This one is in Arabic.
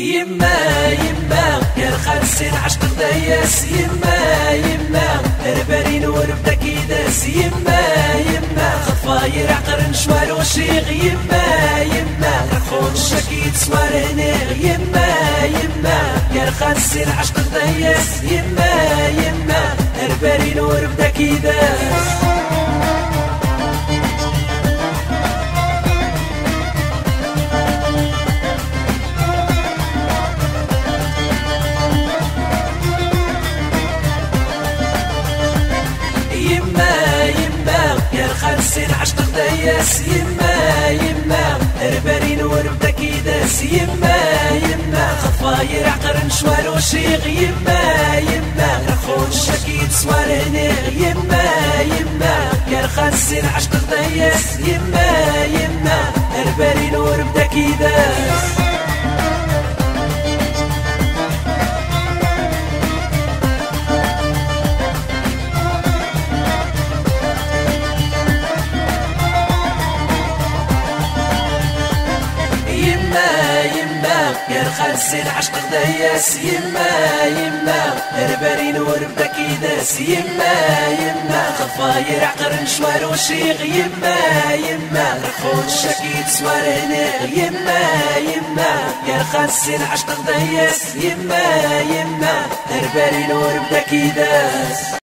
يما يما يا الخمسين عشق الضياس يما يما البرين ونبتك يداس يما يما خطفاير عقرن شوار وشيغ يما يما رخون الشكيد سوار هنيغ يما يما يا الخمسين عشق الضياس يما يما البرين ونبتك يداس خمسين عشق الضياس يما يما البرين ونبتك يداس يما يما خطفاير عقرن شوار وشيغ يما يما رخون الشكيد سوار هنيغ يما يما يا الخمسين عشق الضياس يما يما البرين ونبتك يداس يما يما يا الخمسين عشق الضياس يما يما البرين وربدك يداس يما يما خطفاير عقرن شوار وشيغ يما يما رخون الشكيد سوار هنيغ يما يما يا الخمسين عشق الضياس يما يما البرين وربدك يداس.